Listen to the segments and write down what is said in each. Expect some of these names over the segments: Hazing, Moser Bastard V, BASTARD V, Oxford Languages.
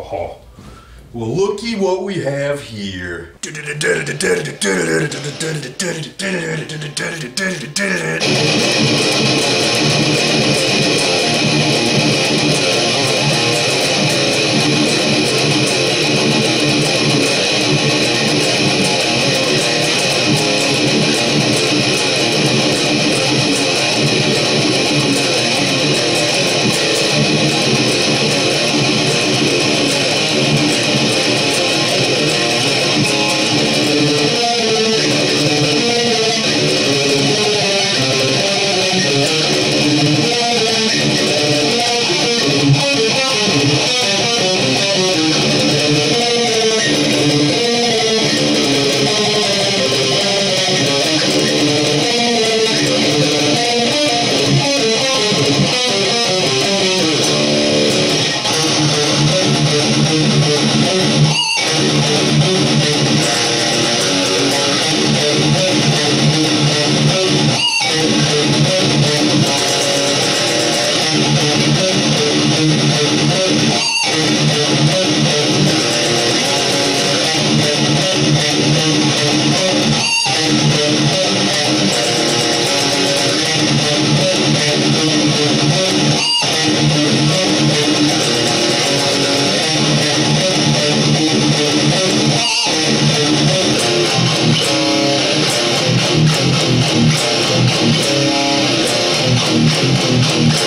ho. Well, looky what we have here.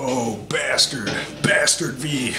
Oh, Bastard! Bastard V!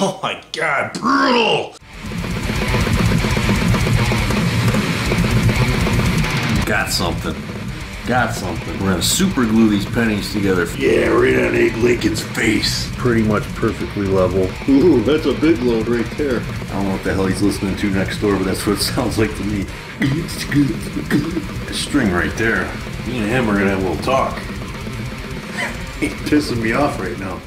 Oh my God, brutal! Got something. Got something. We're gonna super glue these pennies together. Yeah, right on Abe Lincoln's face. Pretty much perfectly level. Ooh, that's a big load right there. I don't know what the hell he's listening to next door, but that's what it sounds like to me. That string right there. Me and him are gonna have a little talk. He's pissing me off right now.